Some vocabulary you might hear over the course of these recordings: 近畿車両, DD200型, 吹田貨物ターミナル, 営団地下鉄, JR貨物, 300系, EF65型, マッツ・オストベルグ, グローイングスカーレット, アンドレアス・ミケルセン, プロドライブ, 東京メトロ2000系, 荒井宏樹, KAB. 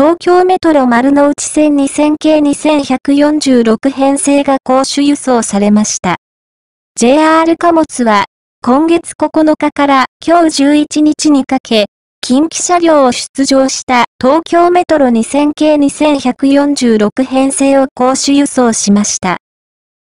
東京メトロ丸の内線2000系2146編成が公種輸送されました。JR 貨物は、今月9日から今日11日にかけ、近畿車両を出場した東京メトロ2000系2146編成を公種輸送しました。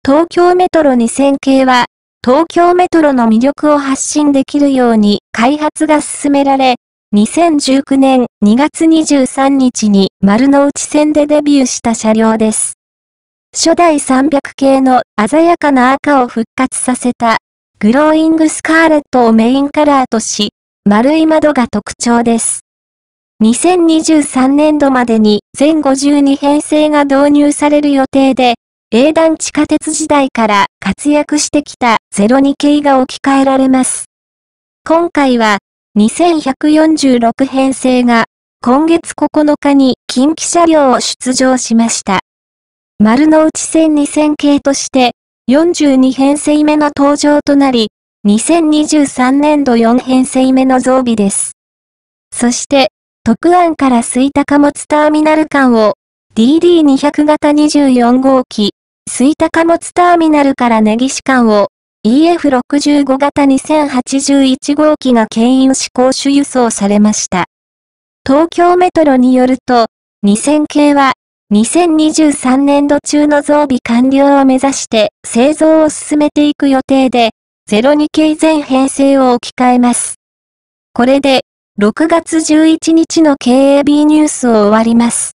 東京メトロ2000系は、東京メトロの魅力を発信できるように開発が進められ、2019年2月23日に丸の内線でデビューした車両です。初代300系の鮮やかな赤を復活させたグローイングスカーレットをメインカラーとし、丸い窓が特徴です。2023年度までに全52編成が導入される予定で、営団地下鉄時代から活躍してきた02系が置き換えられます。今回は、2146編成が今月9日に近畿車両を出場しました。丸の内線2000系として42編成目の登場となり、2023年度4編成目の増備です。そして、徳安から吹田貨物ターミナル間を DD200 型24号機、吹田貨物ターミナルから根岸間をEF65 型2081号機が牽引し公種輸送されました。東京メトロによると、2000系は2023年度中の増備完了を目指して製造を進めていく予定で、02系全編成を置き換えます。これで、6月11日の KAB ニュースを終わります。